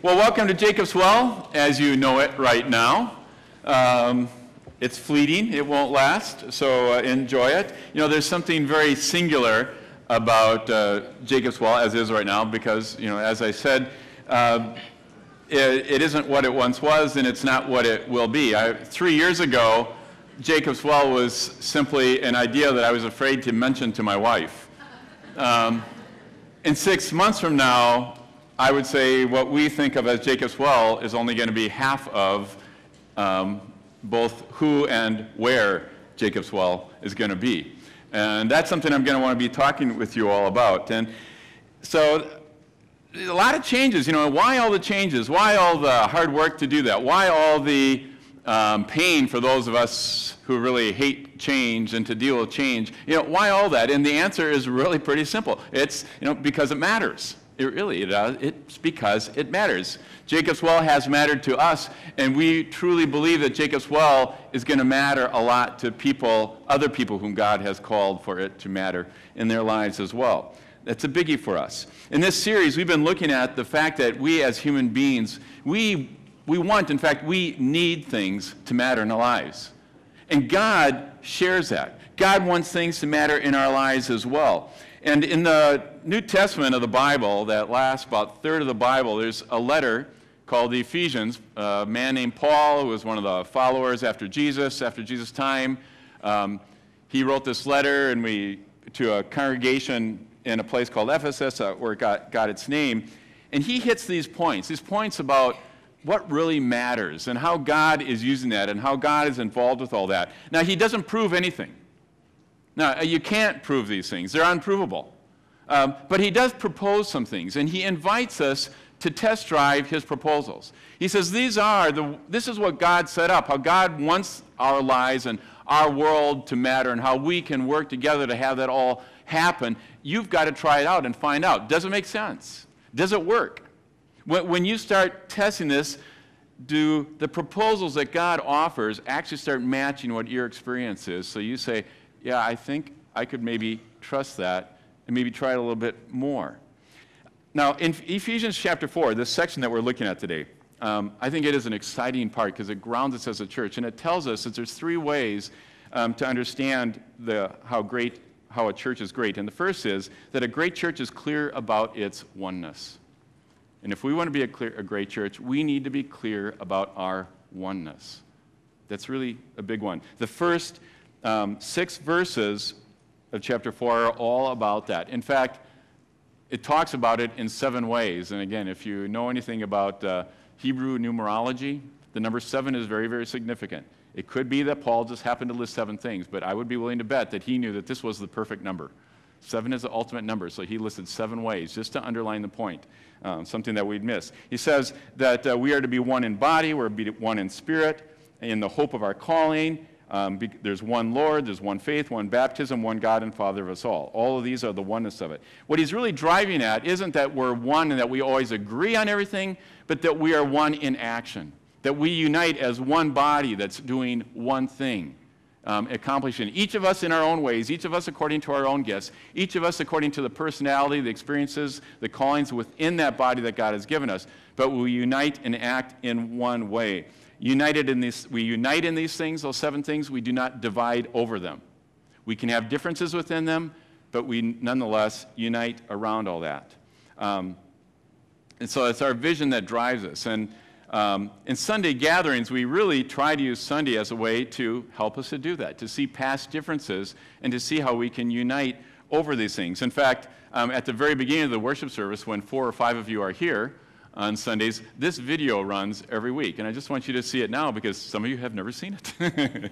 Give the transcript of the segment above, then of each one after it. Well, welcome to Jacob's Well, as you know it right now. It's fleeting, it won't last, so enjoy it. You know, there's something very singular about Jacob's Well, as is right now, because, you know, as I said, it isn't what it once was, and it's not what it will be. 3 years ago, Jacob's Well was simply an idea that I was afraid to mention to my wife. And 6 months from now, I would say what we think of as Jacob's Well is only going to be half of both who and where Jacob's Well is going to be. And that's something I'm going to want to be talking with you all about. And so a lot of changes, you know, why all the changes? Why all the hard work to do that? Why all the pain for those of us who really hate change and to deal with change? You know, why all that? And the answer is really pretty simple. It's, you know, because it matters. It really does. It's because it matters. Jacob's Well has mattered to us, and we truly believe that Jacob's Well is going to matter a lot to people, other people whom God has called for it to matter in their lives as well. That's a biggie for us. In this series, we've been looking at the fact that we as human beings, we want, in fact, we need things to matter in our lives. And God shares that. God wants things to matter in our lives as well. And in the New Testament of the Bible, that last about third of the Bible, there's a letter called the Ephesians. A man named Paul, who was one of the followers after Jesus' time, he wrote this letter to a congregation in a place called Ephesus, where it got its name. And he hits these points about what really matters and how God is using that and how God is involved with all that. Now, he doesn't prove anything. Now, you can't prove these things. They're unprovable. But he does propose some things, and he invites us to test drive his proposals. He says, this is what God set up, how God wants our lives and our world to matter and how we can work together to have that all happen. You've got to try it out and find out. Does it make sense? Does it work? When you start testing this, do the proposals that God offers actually start matching what your experience is? So you say, yeah, I think I could maybe trust that and maybe try it a little bit more. Now, in Ephesians chapter 4, this section that we're looking at today, I think it is an exciting part because it grounds us as a church, and it tells us that there's three ways to understand how a church is great. And the first is that a great church is clear about its oneness. And if we want to be a great church, we need to be clear about our oneness. That's really a big one. The first 6 verses of chapter 4 are all about that. In fact, it talks about it in 7 ways. And again, if you know anything about Hebrew numerology, the number 7 is very, very significant. It could be that Paul just happened to list 7 things, but I would be willing to bet that he knew that this was the perfect number. 7 is the ultimate number, so he listed 7 ways just to underline the point, something that we'd miss. He says that we are to be one in body, we're to be one in spirit, in the hope of our calling. There's one Lord, there's one faith, one baptism, one God and Father of us all. All of these are the oneness of it. What he's really driving at isn't that we're one and that we always agree on everything, but that we are one in action, that we unite as one body that's doing one thing, accomplishing each of us in our own ways, each of us according to our own gifts, each of us according to the personality, the experiences, the callings within that body that God has given us, but we unite and act in one way. We unite in these things, those 7 things. We do not divide over them. We can have differences within them, but we nonetheless unite around all that. And so it's our vision that drives us. And in Sunday gatherings, we really try to use Sunday as a way to help us to do that, to see past differences and to see how we can unite over these things. In fact, at the very beginning of the worship service, when 4 or 5 of you are here, on Sundays, this video runs every week. And I just want you to see it now because some of you have never seen it.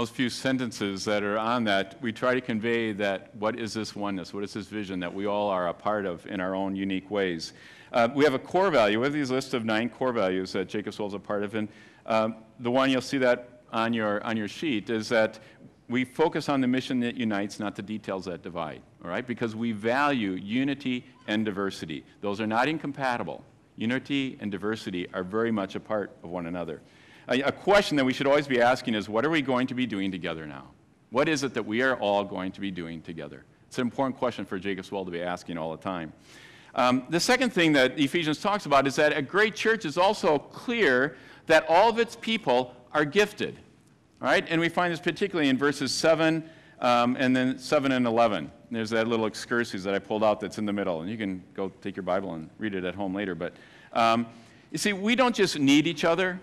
those few sentences that are on that, we try to convey that what is this oneness, what is this vision that we all are a part of in our own unique ways. We have a core value. We have these lists of 9 core values that Jacob's Well is a part of, and the one you'll see that on your sheet is that we focus on the mission that unites, not the details that divide, all right? Because we value unity and diversity. Those are not incompatible. Unity and diversity are very much a part of one another. A question that we should always be asking is, what are we going to be doing together now? What is it that we are all going to be doing together? It's an important question for Jacob's Well to be asking all the time. The second thing that Ephesians talks about is that a great church is also clear that all of its people are gifted. All right? And we find this particularly in verses 7 and then 7 and 11. There's that little excursus that I pulled out that's in the middle. And you can go take your Bible and read it at home later. But you see, we don't just need each other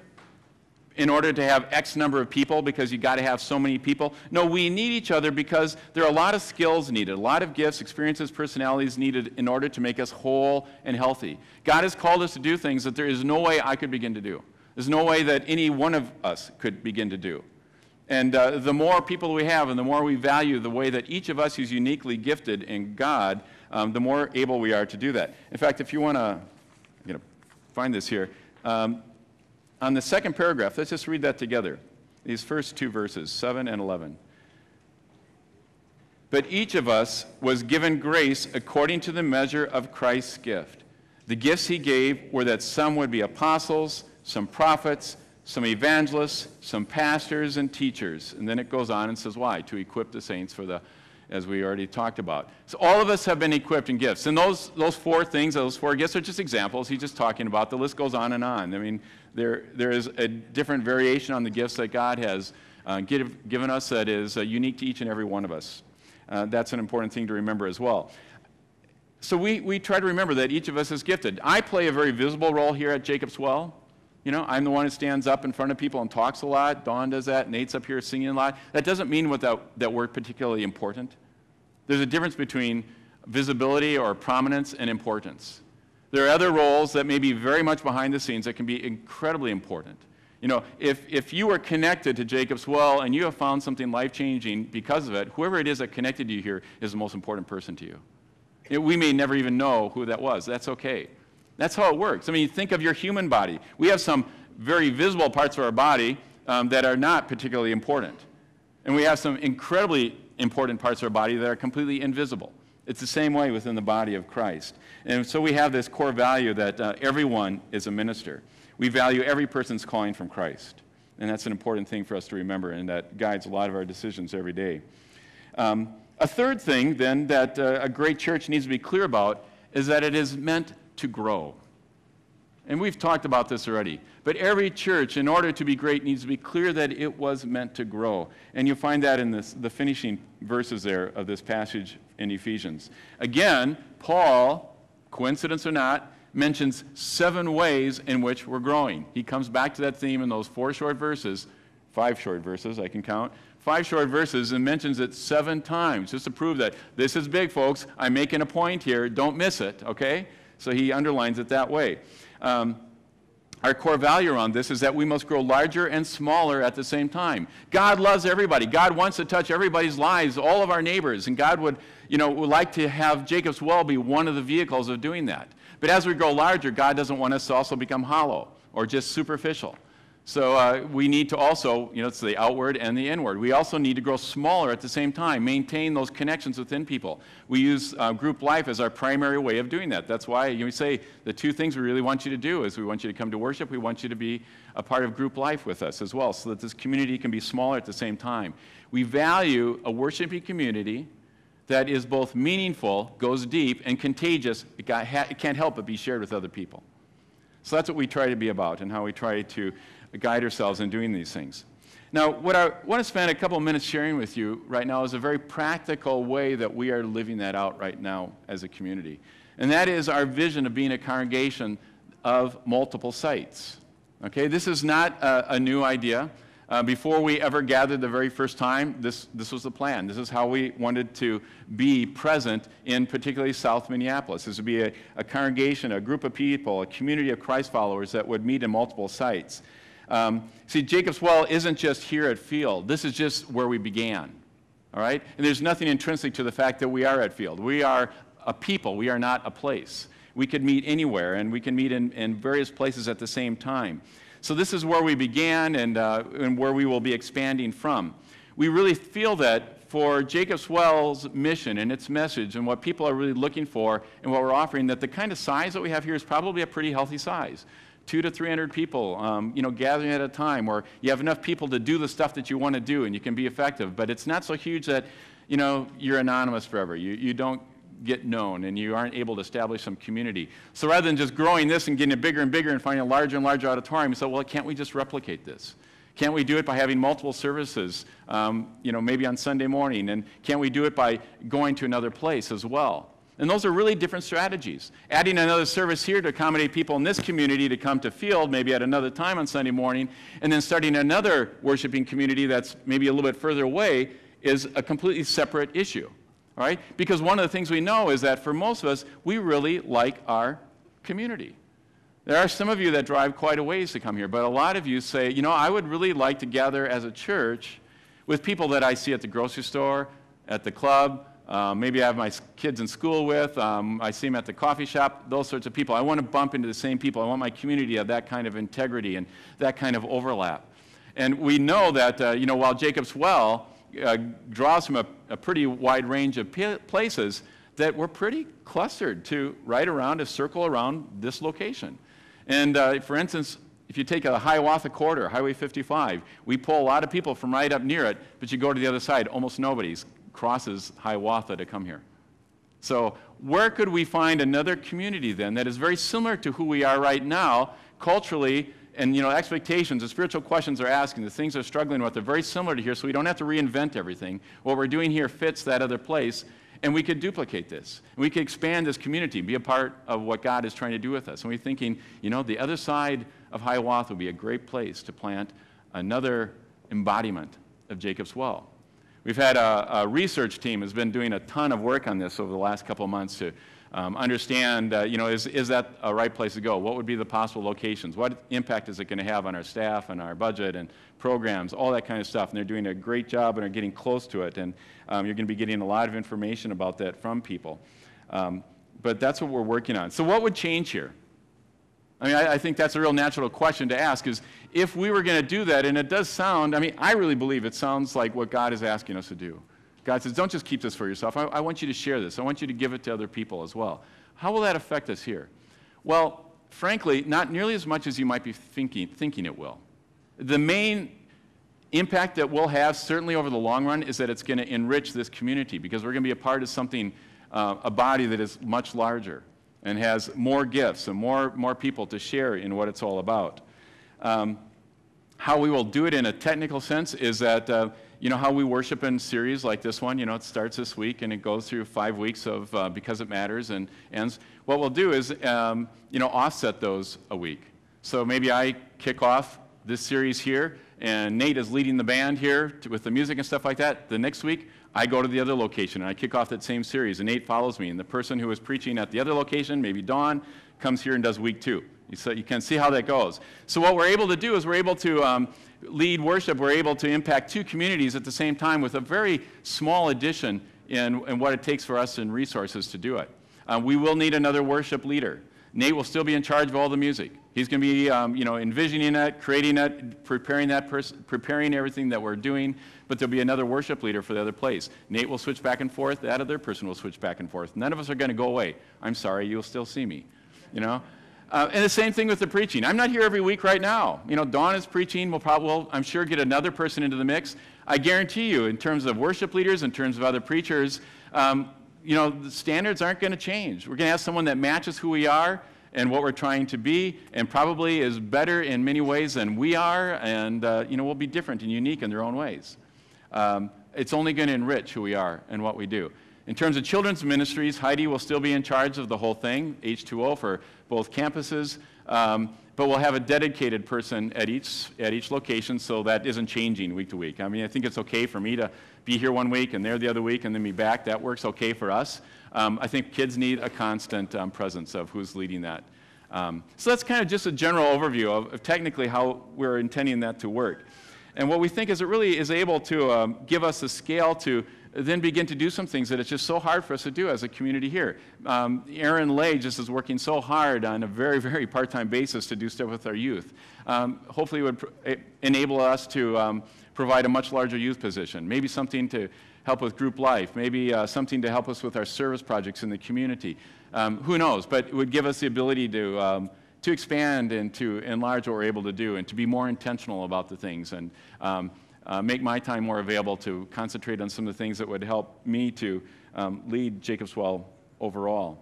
in order to have X number of people because you got to have so many people. No, we need each other because there are a lot of skills needed, a lot of gifts, experiences, personalities needed in order to make us whole and healthy. God has called us to do things that there is no way I could begin to do. There's no way that any one of us could begin to do. And the more people we have and the more we value the way that each of us is uniquely gifted in God, the more able we are to do that. In fact, if you want to, I'm going to find this here. On the second paragraph, let's just read that together, these first two verses, 7 and 11. But each of us was given grace according to the measure of Christ's gift. The gifts he gave were that some would be apostles, some prophets, some evangelists, some pastors and teachers. And then it goes on and says why? To equip the saints for the, as we already talked about. So all of us have been equipped in gifts. And those 4 things, those 4 gifts are just examples he's just talking about. The list goes on and on. I mean, there is a different variation on the gifts that God has given us that is unique to each and every one of us. That's an important thing to remember as well. So we try to remember that each of us is gifted. I play a very visible role here at Jacob's Well. You know, I'm the one who stands up in front of people and talks a lot. Dawn does that. Nate's up here singing a lot. That doesn't mean that we're particularly important. There's a difference between visibility or prominence and importance. There are other roles that may be very much behind the scenes that can be incredibly important. You know, if you are connected to Jacob's Well and you have found something life-changing because of it, whoever it is that connected you here is the most important person to you. We may never even know who that was. That's okay. That's how it works. I mean, you think of your human body. We have some very visible parts of our body that are not particularly important. And we have some incredibly important parts of our body that are completely invisible. It's the same way within the body of Christ. And so we have this core value that everyone is a minister. We value every person's calling from Christ. And that's an important thing for us to remember, and that guides a lot of our decisions every day. A third thing, then, that a great church needs to be clear about is that it is meant to grow. And we've talked about this already. But every church, in order to be great, needs to be clear that it was meant to grow. And you'll find that in the finishing verses there of this passage in Ephesians. Again, Paul, coincidence or not, mentions 7 ways in which we're growing. He comes back to that theme in those 4 short verses, 5 short verses, I can count, 5 short verses, and mentions it 7 times, just to prove that this is big, folks. I'm making a point here. Don't miss it, okay? So he underlines it that way. Our core value around this is that we must grow larger and smaller at the same time. God loves everybody. God wants to touch everybody's lives, all of our neighbors, and God would like to have Jacob's Well be one of the vehicles of doing that. But as we grow larger, God doesn't want us to also become hollow or just superficial. So we need to also, you know, it's the outward and the inward. We also need to grow smaller at the same time, maintain those connections within people. We use group life as our primary way of doing that. That's why we say the 2 things we really want you to do is we want you to come to worship, we want you to be a part of group life with us as well, so that this community can be smaller at the same time. We value a worshiping community that is both meaningful, goes deep, and contagious. It can't help but be shared with other people. So that's what we try to be about and how we try to guide ourselves in doing these things. Now, what I want to spend a couple of minutes sharing with you right now is a very practical way that we are living that out right now as a community. And that is our vision of being a congregation of multiple sites. Okay, this is not a new idea. Before we ever gathered the very first time, this was the plan. This is how we wanted to be present in particularly South Minneapolis. This would be a congregation, a group of people, a community of Christ followers that would meet in multiple sites. See, Jacob's well isn't just here at Field. This is just where we began, all right? And there's nothing intrinsic to the fact that we are at Field. We are a people. We are not a place. We could meet anywhere, and we can meet in various places at the same time. So this is where we began and where we will be expanding from. We really feel that for Jacob's Well's mission and its message and what people are really looking for and what we're offering, that the kind of size that we have here is probably a pretty healthy size. 200 to 300 people, you know, gathering at a time where you have enough people to do the stuff that you want to do and you can be effective. But it's not so huge that, you know, you're anonymous forever. You don't get known and you aren't able to establish some community. So rather than just growing this and getting it bigger and bigger and finding a larger and larger auditorium, so well, can't we just replicate this? Can't we do it by having multiple services, you know, maybe on Sunday morning? And can't we do it by going to another place as well? And those are really different strategies. Adding another service here to accommodate people in this community to come to Field maybe at another time on Sunday morning, and then starting another worshiping community that's maybe a little bit further away is a completely separate issue, all right? Because one of the things we know is that for most of us, we really like our community. There are some of you that drive quite a ways to come here, but a lot of you say, you know, I would really like to gather as a church with people that I see at the grocery store, at the club, maybe I have my kids in school with, I see them at the coffee shop, those sorts of people. I want to bump into the same people. I want my community to have that kind of integrity and that kind of overlap. And we know that, you know, while Jacob's Well draws from a pretty wide range of places, that we're pretty clustered to right around a circle around this location. And for instance, if you take a Hiawatha corridor, Highway 55, we pull a lot of people from right up near it, but you go to the other side, almost nobody's crosses Hiawatha to come here. So where could we find another community then that is very similar to who we are right now, culturally, and you know, expectations, the spiritual questions they're asking, the things they're struggling with, they're very similar to here, so we don't have to reinvent everything. What we're doing here fits that other place, and we could duplicate this. And we could expand this community, be a part of what God is trying to do with us. And we're thinking, you know, the other side of Hiawatha would be a great place to plant another embodiment of Jacob's Well. We've had a research team has been doing a ton of work on this over the last couple of months to understand, you know, is that a right place to go? What would be the possible locations? What impact is it going to have on our staff and our budget and programs, all that kind of stuff? And they're doing a great job and are getting close to it. And you're going to be getting a lot of information about that from people. But that's what we're working on. So what would change here? I mean, I think that's a real natural question to ask is if we were going to do that, and it does sound, I mean, I really believe it sounds like what God is asking us to do. God says, don't just keep this for yourself. I want you to share this. I want you to give it to other people as well. How will that affect us here? Well, frankly, not nearly as much as you might be thinking it will. The main impact that we'll have, certainly over the long run, is that it's going to enrich this community because we're going to be a part of something, a body that is much larger and has more gifts and more people to share in what it's all about. How we will do it in a technical sense is that, you know, how we worship in series like this one, you know, it starts this week and it goes through 5 weeks of Because It Matters and ends. What we'll do is, you know, offset those a week. So maybe I kick off this series here and Nate is leading the band here with the music and stuff like that. The next week, I go to the other location and I kick off that same series and Nate follows me and the person who was preaching at the other location, maybe Dawn, comes here and does week two. So you can see how that goes. So what we're able to do is we're able to lead worship, we're able to impact two communities at the same time with a very small addition in what it takes for us in resources to do it. We will need another worship leader. Nate will still be in charge of all the music. He's going to be, you know, envisioning it, creating it, preparing that preparing everything that we're doing. But there'll be another worship leader for the other place. Nate will switch back and forth. That other person will switch back and forth. None of us are going to go away. I'm sorry, you'll still see me, you know. And the same thing with the preaching. I'm not here every week right now. You know, Dawn is preaching. We'll probably, I'm sure, get another person into the mix. I guarantee you, in terms of worship leaders, in terms of other preachers, you know, the standards aren't going to change. We're going to have someone that matches who we are and what we're trying to be and probably is better in many ways than we are and, you know, will be different and unique in their own ways. It's only going to enrich who we are and what we do. In terms of children's ministries, Heidi will still be in charge of the whole thing, H2O for both campuses, but we'll have a dedicated person at each location, so that isn't changing week to week. I mean, I think it's okay for me to be here 1 week and there the other week and then be back. That works okay for us. I think kids need a constant presence of who's leading that. So that's kind of just a general overview of technically how we're intending that to work. And what we think is it really is able to give us the scale to then begin to do some things that it's just so hard for us to do as a community here. Aaron Lay just is working so hard on a very, very part-time basis to do stuff with our youth. Hopefully it would enable us to provide a much larger youth position, maybe something to help with group life, maybe something to help us with our service projects in the community. Who knows, but it would give us the ability to expand and to enlarge what we're able to do and to be more intentional about the things and make my time more available to concentrate on some of the things that would help me to lead Jacob's Well overall.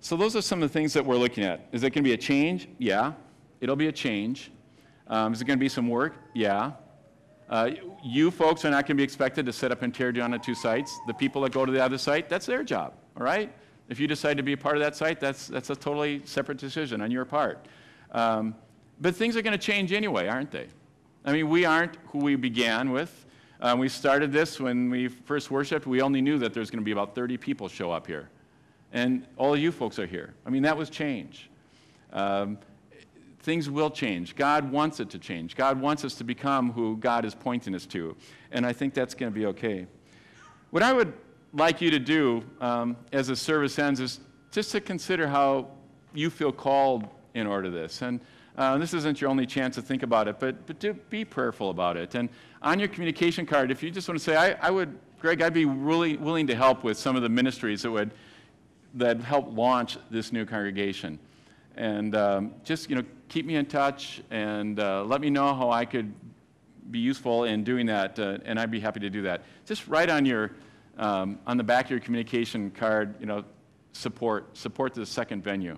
So those are some of the things that we're looking at. Is it going to be a change? Yeah, it'll be a change. Is it going to be some work? Yeah. You folks are not going to be expected to set up and tear down the two sites. The people that go to the other site, that's their job, all right? If you decide to be a part of that site, that's a totally separate decision on your part. But things are going to change anyway, aren't they? I mean, we aren't who we began with. We started this when we first worshiped. We only knew that there's going to be about 30 people show up here. And all of you folks are here. I mean, that was change. Things will change. God wants it to change. God wants us to become who God is pointing us to. And I think that's going to be okay. What I would like you to do as the service ends is just to consider how you feel called in order to this. And this isn't your only chance to think about it, but do be prayerful about it. And on your communication card, if you just want to say, Greg, I'd be really willing to help with some of the ministries that help launch this new congregation. And just, you know, keep me in touch and let me know how I could be useful in doing that, and I'd be happy to do that. Just write on your on the back of your communication card, you know, support the second venue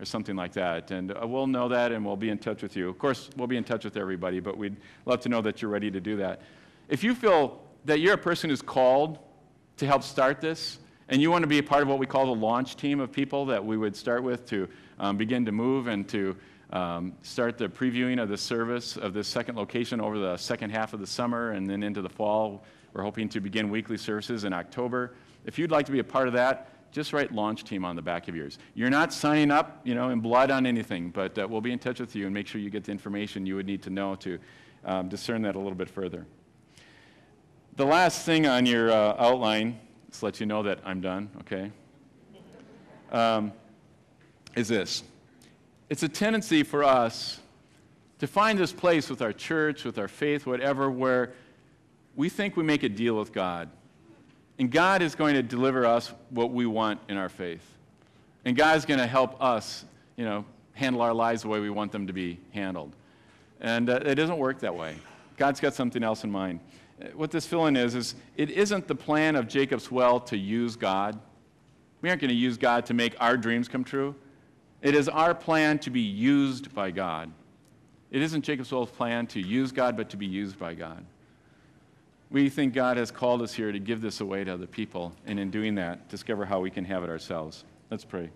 or something like that. And we'll know that and we'll be in touch with you. Of course, we'll be in touch with everybody, but we'd love to know that you're ready to do that. If you feel that you're a person who's called to help start this and you want to be a part of what we call the launch team of people that we would start with to begin to move and to start the previewing of the service of this second location over the second half of the summer and then into the fall. We're hoping to begin weekly services in October. If you'd like to be a part of that, just write launch team on the back of yours. You're not signing up, you know, in blood on anything, but we'll be in touch with you and make sure you get the information you would need to know to discern that a little bit further. The last thing on your outline, just to let you know that I'm done, okay, is this. It's a tendency for us to find this place with our church, with our faith, whatever, where we think we make a deal with God, and God is going to deliver us what we want in our faith, and God is going to help us, you know, handle our lives the way we want them to be handled, and it doesn't work that way. God's got something else in mind. What this fill-in is it isn't the plan of Jacob's Well to use God. We aren't going to use God to make our dreams come true. It is our plan to be used by God. It isn't Jacob's Well's plan to use God, but to be used by God. We think God has called us here to give this away to other people, and in doing that, discover how we can have it ourselves. Let's pray.